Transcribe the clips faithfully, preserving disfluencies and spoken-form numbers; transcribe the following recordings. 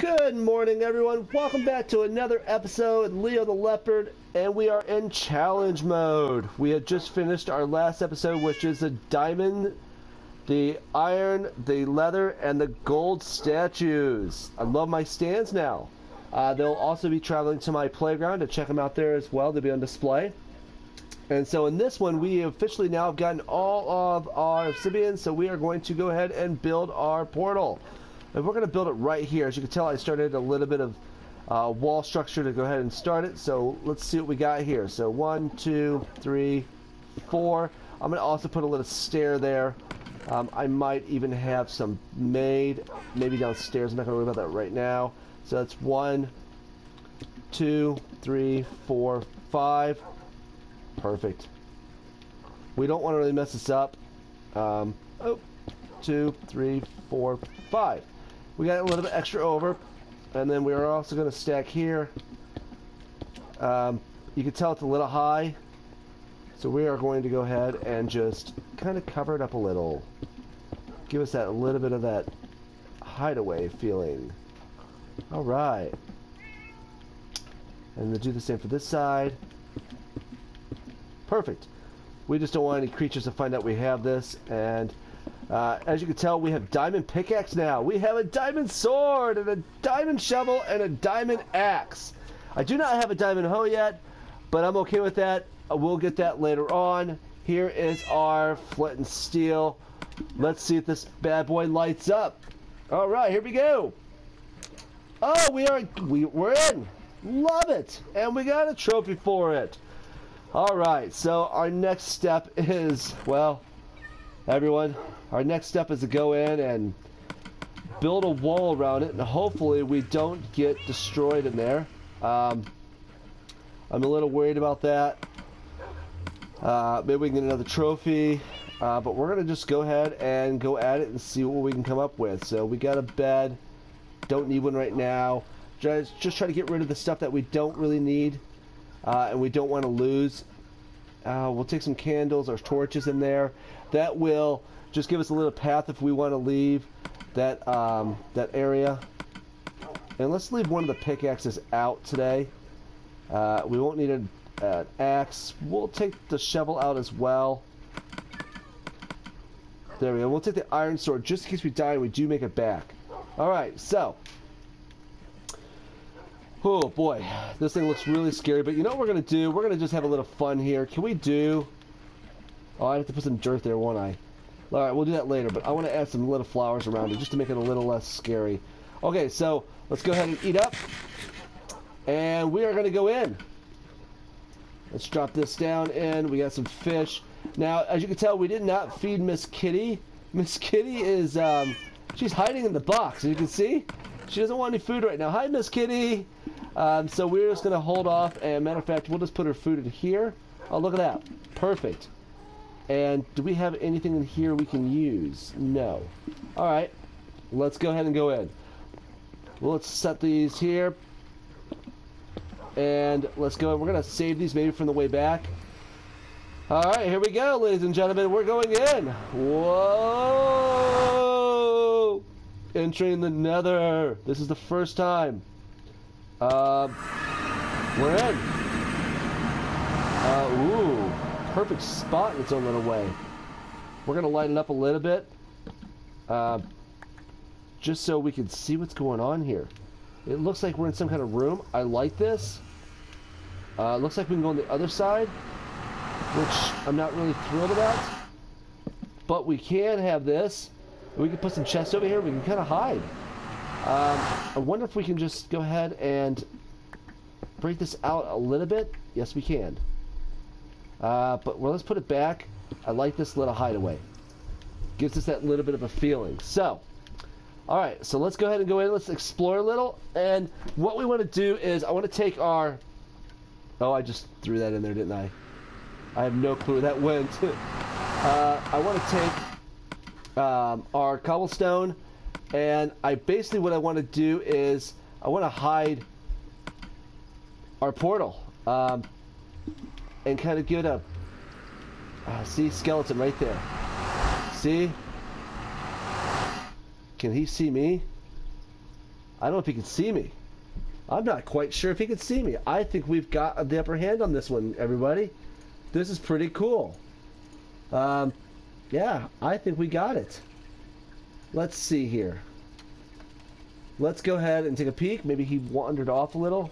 Good morning, everyone. Welcome back to another episode, Leo the Leopard, and we are in challenge mode. We had just finished our last episode, which is the diamond, the iron, the leather, and the gold statues. I love my stands now. Uh, they'll also be traveling to my playground to check them out there as well. They'll be on display. And so in this one, we officially now have gotten all of our obsidians, so we are going to go ahead and build our portal. And we're going to build it right here. As you can tell, I started a little bit of uh, wall structure to go ahead and start it. So let's see what we got here. So one, two, three, four. I'm going to also put a little stair there. Um, I might even have some made, maybe downstairs. I'm not going to worry about that right now. So that's one, two, three, four, five. Perfect. We don't want to really mess this up. Um, oh, two, three, four, five. We got a little bit extra over, and then we're also going to stack here. Um, you can tell it's a little high, so we are going to go ahead and just kind of cover it up a little. Give us that a little bit of that hideaway feeling. All right. And then do the same for this side. Perfect. We just don't want any creatures to find out we have this, and Uh, as you can tell, we have diamond pickaxe now. We have a diamond sword and a diamond shovel and a diamond axe. I do not have a diamond hoe yet, but I'm okay with that. We'll get that later on. Here is our flint and steel. Let's see if this bad boy lights up. All right, here we go. Oh, we are, we, we're in. Love it. And we got a trophy for it. All right, so our next step is, well, everyone, our next step is to go in and build a wall around it, and hopefully we don't get destroyed in there. Um, I'm a little worried about that. Uh, maybe we can get another trophy, uh, but we're going to just go ahead and go at it and see what we can come up with. So we got a bed. Don't need one right now. Just, just try to get rid of the stuff that we don't really need uh, and we don't want to lose. Uh, we'll take some candles or torches in there. That will just give us a little path if we want to leave that um, that area. And let's leave one of the pickaxes out today. Uh, we won't need an uh, axe. We'll take the shovel out as well. There we go. We'll take the iron sword just in case we die and we do make it back. Alright, so. Oh boy, this thing looks really scary, but you know what we're going to do? We're going to just have a little fun here. Can we do... Oh, I have to put some dirt there, won't I? Alright, we'll do that later, but I want to add some little flowers around it just to make it a little less scary. Okay, so let's go ahead and eat up. And we are going to go in. Let's drop this down in. We got some fish. Now, as you can tell, we did not feed Miss Kitty. Miss Kitty is, um, she's hiding in the box, as you can see. She doesn't want any food right now. Hi, Miss Kitty. Um, so we're just going to hold off, and matter of fact, we'll just put her food in here. Oh, look at that. Perfect. And do we have anything in here we can use? No. All right. Let's go ahead and go in. Well, let's set these here. And let's go. We're going to save these maybe from the way back. All right. Here we go, ladies and gentlemen. We're going in. Whoa. Entering the Nether. This is the first time. Uh, we're in. Uh, ooh. Perfect spot in its own little way. We're gonna lighten up a little bit, uh, just so we can see what's going on here. It looks like we're in some kind of room. I like this. Uh, looks like we can go on the other side, which I'm not really thrilled about, but we can have this. We can put some chests over here. We can kind of hide. Um, I wonder if we can just go ahead and break this out a little bit. Yes, we can. Uh, but well, let's put it back. I like this little hideaway. Gives us that little bit of a feeling. So, alright, so let's go ahead and go in. Let's explore a little. And what we want to do is I want to take our... Oh, I just threw that in there, didn't I? I have no clue where that went. uh, I want to take um, our cobblestone. And I basically what I want to do is I want to hide our portal. Um... And kind of give it a uh, see skeleton right there. See? Can he see me? I don't know if he can see me. I'm not quite sure if he can see me. I think we've got the upper hand on this one, everybody. This is pretty cool. Um, yeah, I think we got it. Let's see here. Let's go ahead and take a peek. Maybe he wandered off a little.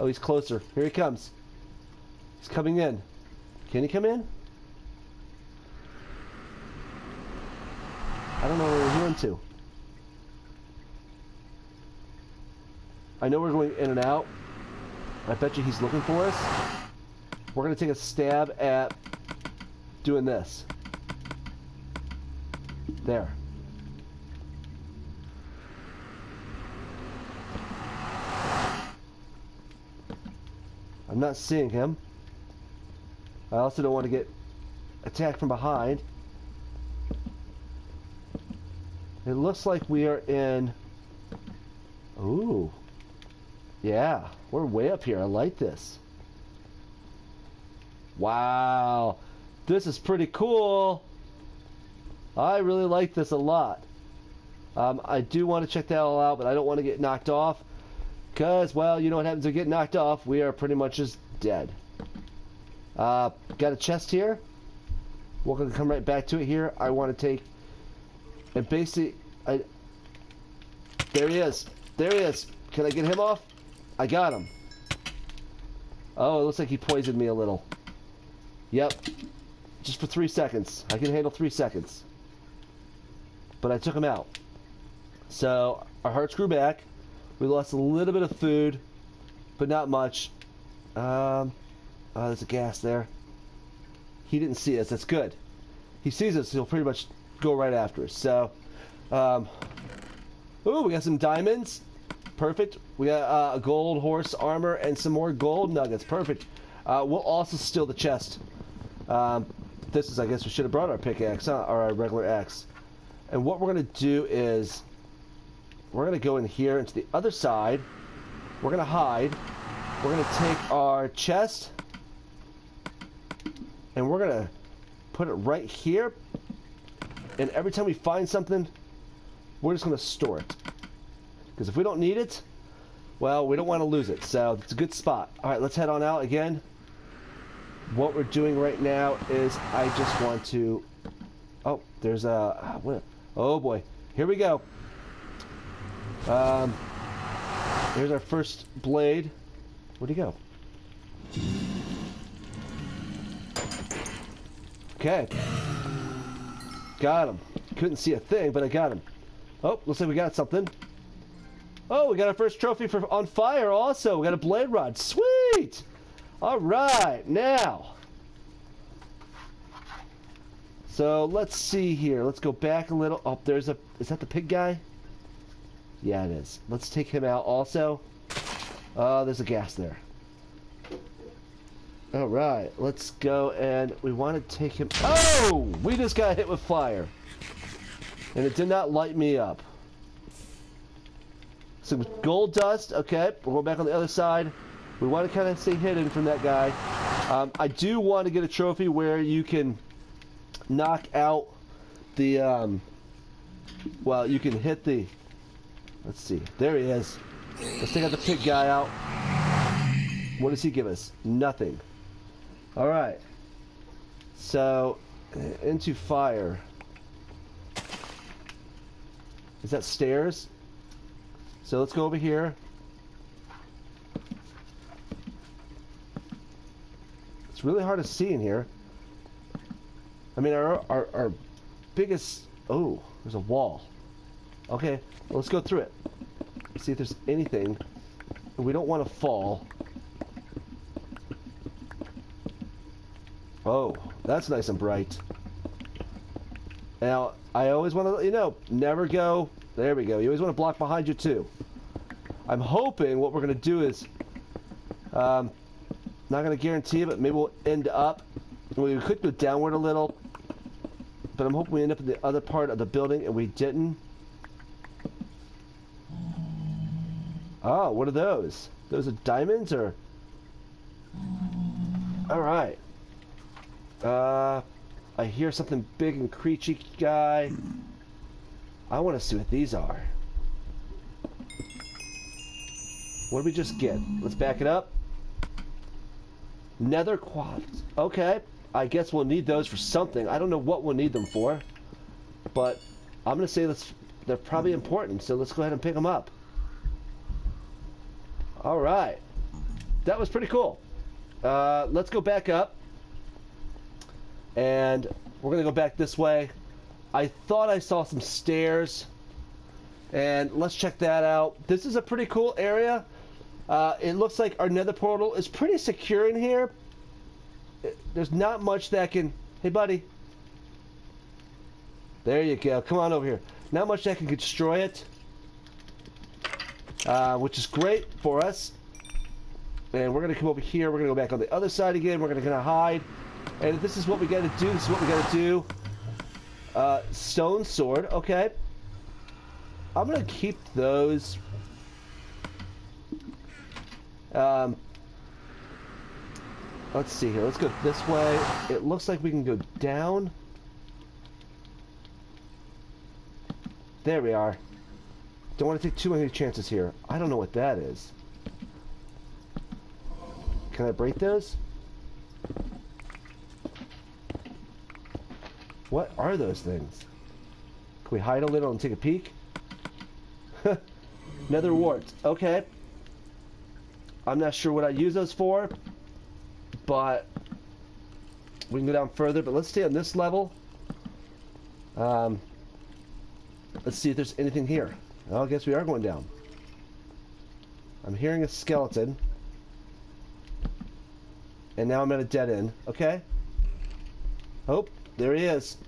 Oh, he's closer. Here he comes. He's coming in. Can he come in? I don't know where we're going to. I know we're going in and out. I bet you he's looking for us. We're going to take a stab at doing this. There. I'm not seeing him. I also don't want to get attacked from behind. It looks like we are in... Ooh. Yeah, we're way up here. I like this. Wow. This is pretty cool. I really like this a lot. Um, I do want to check that all out, but I don't want to get knocked off. Because, well, you know what happens if we get knocked off. We are pretty much just dead. Uh, got a chest here. We're going to come right back to it here. I want to take... And basically... I, there he is. There he is. Can I get him off? I got him. Oh, it looks like he poisoned me a little. Yep. Just for three seconds. I can handle three seconds. But I took him out. So, our hearts grew back. We lost a little bit of food, but not much. Um, oh, there's a gas there. He didn't see us. That's good. He sees us, he'll pretty much go right after us. So, um, ooh, we got some diamonds. Perfect. We got uh, a gold horse armor and some more gold nuggets. Perfect. Uh, we'll also steal the chest. Um, this is, I guess, we should have brought our pickaxe, huh? Or our regular axe. And what we're going to do is we're going to go in here into the other side. We're going to hide. We're going to take our chest and we're going to put it right here. And every time we find something, we're just going to store it. Because if we don't need it, well, we don't want to lose it. So it's a good spot. All right, let's head on out again. What we're doing right now is I just want to... Oh, there's a... What? Oh, boy. Here we go. Um, here's our first blade. Where'd he go? Okay. Got him. Couldn't see a thing, but I got him. Oh, looks like we got something. Oh, we got our first trophy for on fire also. We got a blade rod. Sweet! Alright, now. So, let's see here. Let's go back a little. Oh, there's a... Is that the pig guy? Yeah, it is. Let's take him out also. Uh, there's a gas there. Alright, let's go and we want to take him... Oh! We just got hit with fire. And it did not light me up. Some gold dust. Okay, we're going back on the other side. We want to kind of stay hidden from that guy. Um, I do want to get a trophy where you can knock out the... Um, well, you can hit the... Let's see. There he is. Let's take out the pig guy out. What does he give us? Nothing. Alright. So, into fire. Is that stairs? So let's go over here. It's really hard to see in here. I mean, our, our, our biggest... Oh, there's a wall. Okay, well, let's go through it. See if there's anything. We don't want to fall. Oh, that's nice and bright. Now, I always want to let you know, never go... There we go. You always want to block behind you, too. I'm hoping what we're going to do is... Um, not going to guarantee it, but maybe we'll end up... We could go downward a little. But I'm hoping we end up in the other part of the building, and we didn't. Oh, what are those? Those are diamonds, or... Alright. Uh, I hear something big and creaky guy. I want to see what these are. What did we just get? Let's back it up. Nether quads. Okay. I guess we'll need those for something. I don't know what we'll need them for. But I'm going to say that's, they're probably important. So let's go ahead and pick them up. Alright. That was pretty cool. Uh, let's go back up. And we're going to go back this way. I thought I saw some stairs. And let's check that out. This is a pretty cool area. Uh, it looks like our nether portal is pretty secure in here. There's not much that can... Hey, buddy. There you go. Come on over here. Not much that can destroy it. Uh, which is great for us. And we're going to come over here. We're going to go back on the other side again. We're going to hide. And this is what we got to do. This is what we got to do. Uh, stone sword. Okay. I'm going to keep those. Um, let's see here. Let's go this way. It looks like we can go down. There we are. Don't want to take too many chances here. I don't know what that is. Can I break those? What are those things? Can we hide a little and take a peek? Nether warts. Okay. I'm not sure what I use those for, but we can go down further. But let's stay on this level. Um, let's see if there's anything here. Oh, I guess we are going down. I'm hearing a skeleton. And now I'm at a dead end. Okay. Oh, there he is.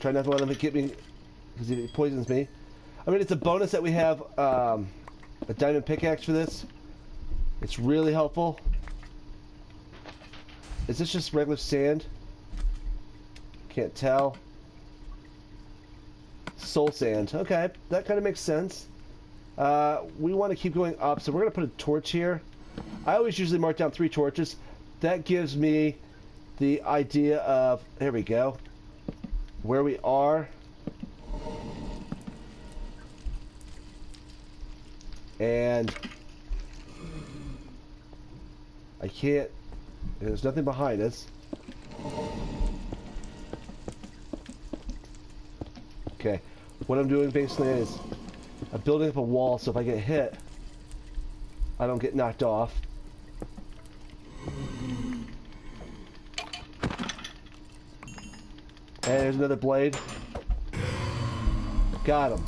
Try not to let him get me, because he poisons me. I mean, it's a bonus that we have um, a diamond pickaxe for this. It's really helpful. Is this just regular sand? Can't tell. Soul sand. Okay, that kind of makes sense. Uh, we want to keep going up, so we're going to put a torch here. I always usually mark down three torches. That gives me the idea of, here we go, where we are. And I can't, there's nothing behind us. Okay, what I'm doing basically is I'm building up a wall, so if I get hit, I don't get knocked off. And there's another blade. Got him.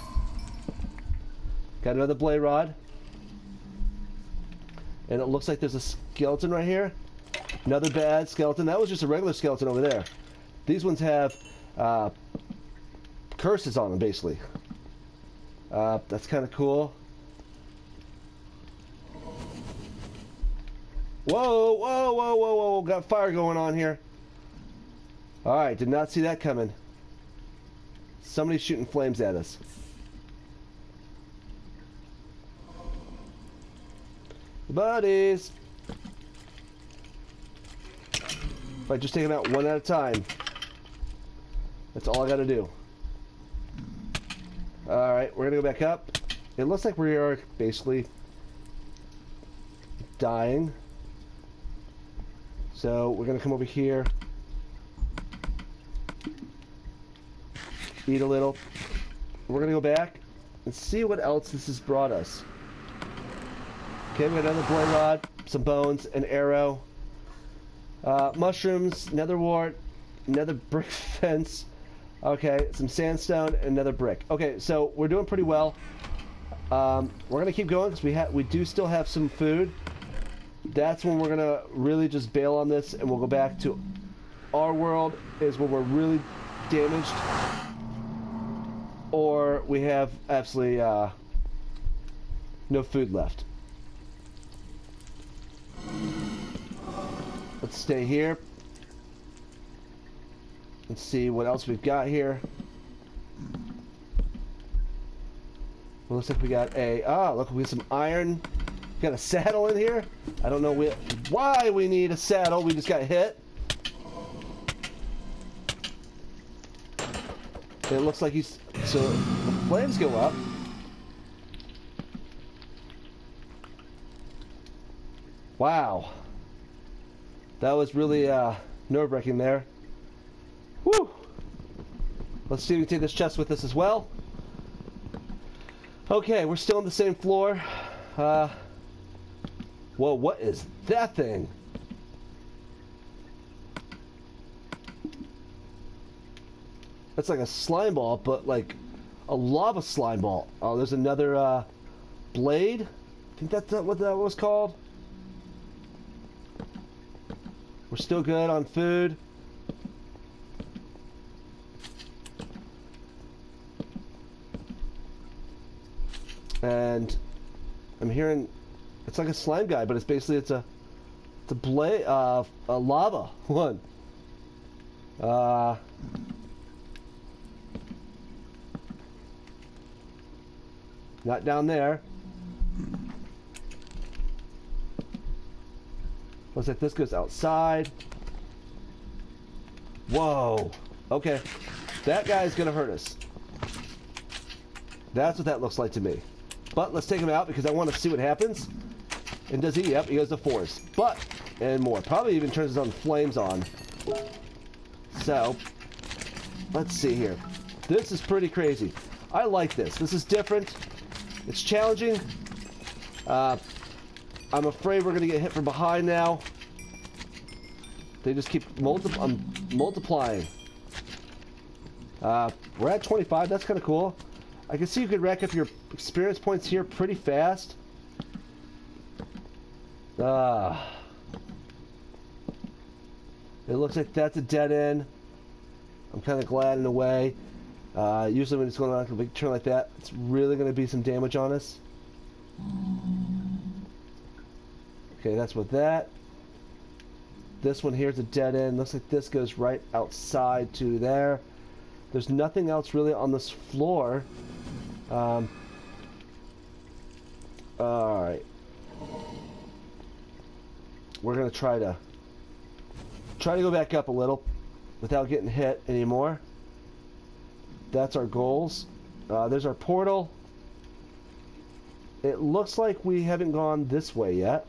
Got another blade rod. And it looks like there's a skeleton right here. Another bad skeleton. That was just a regular skeleton over there. These ones have uh, curses on them, basically. Uh, that's kind of cool. Whoa, whoa, whoa, whoa, whoa. Got fire going on here. Alright, did not see that coming. Somebody's shooting flames at us. Buddies! If I just take them out one at a time, that's all I gotta do. Alright, we're gonna go back up. It looks like we are basically dying. So we're gonna come over here. Eat a little. We're gonna go back and see what else this has brought us. Okay, we got another blade rod, some bones, an arrow, uh, mushrooms, nether wart, nether brick fence, okay, some sandstone, and another brick. Okay, so we're doing pretty well. Um, we're going to keep going because we, we do still have some food. That's when we're going to really just bail on this, and we'll go back to our world is when we're really damaged. Or we have absolutely uh, no food left. Let's stay here. Let's see what else we've got here. Well, looks like we got a... Ah, look, we got some iron. We got a saddle in here. I don't know we, why we need a saddle. We just got hit. It looks like he's... So, the flames go up. Wow. That was really uh, nerve-wracking there. Woo! Let's see if we can take this chest with us as well. Okay, we're still on the same floor. Uh, whoa, what is that thing? That's like a slime ball, but like a lava slime ball. Oh, there's another uh, blade. I think that's what that was called. We're still good on food. And I'm hearing it's like a slime guy, but it's basically it's a it's a blade uh, a lava one. Uh, not down there. Looks like this goes outside. Whoa. Okay, that guy's gonna hurt us. That's what that looks like to me. But let's take him out because I want to see what happens. And does he? Yep, he goes to force. But, and more. Probably even turns his own flames on. So, let's see here. This is pretty crazy. I like this. This is different. It's challenging. Uh, I'm afraid we're going to get hit from behind now. They just keep multi- um, multiplying. Uh, we're at twenty-five. That's kind of cool. I can see you could rack up your experience points here pretty fast. Ah. It looks like that's a dead end. I'm kind of glad in a way. Uh, usually when it's going on a big turn like that, it's really going to be some damage on us. Okay, that's with that. This one here is a dead end. Looks like this goes right outside to there. There's nothing else really on this floor. Um, all right, we're gonna try to try to go back up a little without getting hit anymore. That's our goals. Uh, there's our portal. It looks like we haven't gone this way yet.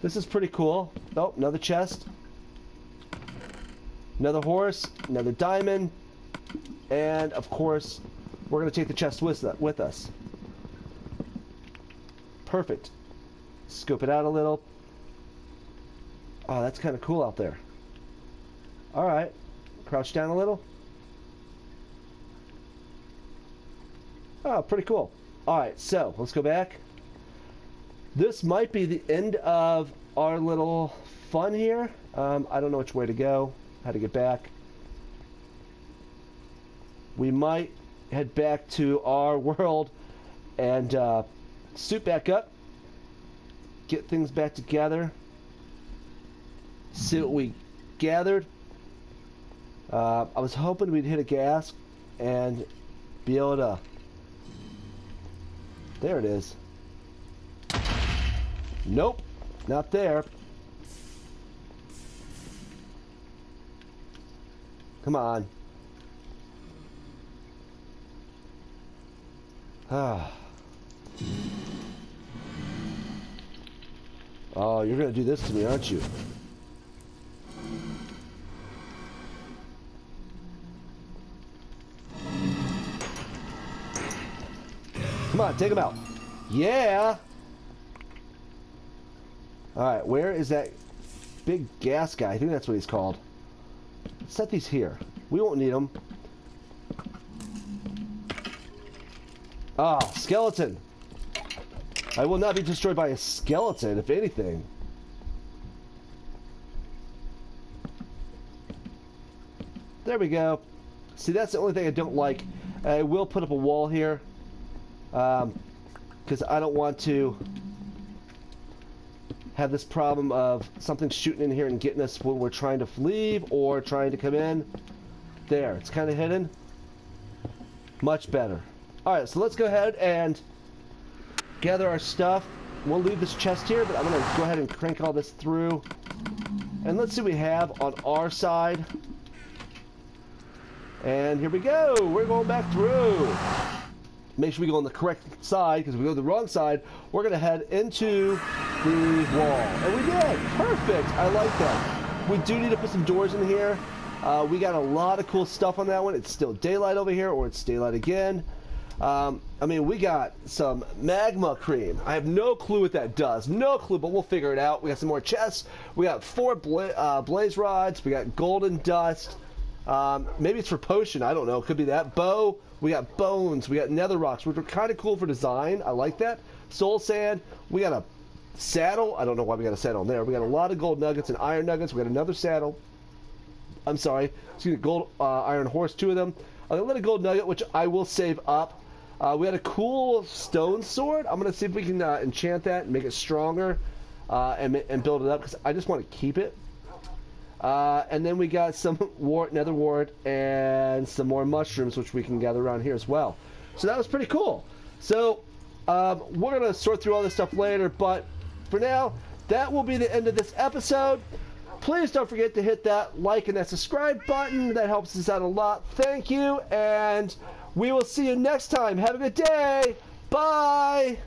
This is pretty cool. Oh, another chest, another horse, another diamond, and of course. We're going to take the chest with, with us. Perfect. Scope it out a little. Oh, that's kind of cool out there. Alright. Crouch down a little. Oh, pretty cool. Alright, so let's go back. This might be the end of our little fun here. Um, I don't know which way to go, how to get back. We might head back to our world and uh, suit back up, get things back together, see what we gathered. Uh, I was hoping we'd hit a gas and be able to, there it is. Nope, not there. Come on. Ah. Oh, you're gonna do this to me, aren't you? Come on, take him out. Yeah. All right, where is that big gas guy? I think that's what he's called. Set these here. We won't need them. Ah, oh, skeleton. I will not be destroyed by a skeleton, if anything. There we go. See, that's the only thing I don't like. I will put up a wall here. Um, because I don't want to have this problem of something shooting in here and getting us when we're trying to leave or trying to come in. There, it's kind of hidden. Much better. Alright, so let's go ahead and gather our stuff. We'll leave this chest here, but I'm going to go ahead and crank all this through. And let's see what we have on our side. And here we go. We're going back through. Make sure we go on the correct side, because if we go to the wrong side, we're going to head into the wall. And we did. Perfect. I like that. We do need to put some doors in here. Uh, we got a lot of cool stuff on that one. It's still daylight over here, or it's daylight again. Um, I mean, we got some magma cream. I have no clue what that does. No clue, but we'll figure it out. We got some more chests. We got four bla uh, blaze rods. We got golden dust. Um, maybe it's for potion. I don't know. It could be that. Bow. We got bones. We got nether rocks, which are kind of cool for design. I like that. Soul sand. We got a saddle. I don't know why we got a saddle in there. We got a lot of gold nuggets and iron nuggets. We got another saddle. I'm sorry. Excuse me. Gold uh, iron horse. Two of them. A little gold nugget, which I will save up. Uh, we had a cool stone sword. I'm going to see if we can uh, enchant that and make it stronger uh, and, and build it up, because I just want to keep it. Uh, and then we got some wart, nether wart, and some more mushrooms, which we can gather around here as well. So that was pretty cool. So um, we're going to sort through all this stuff later, but for now, that will be the end of this episode. Please don't forget to hit that like and that subscribe button. That helps us out a lot. Thank you, and we will see you next time. Have a good day. Bye.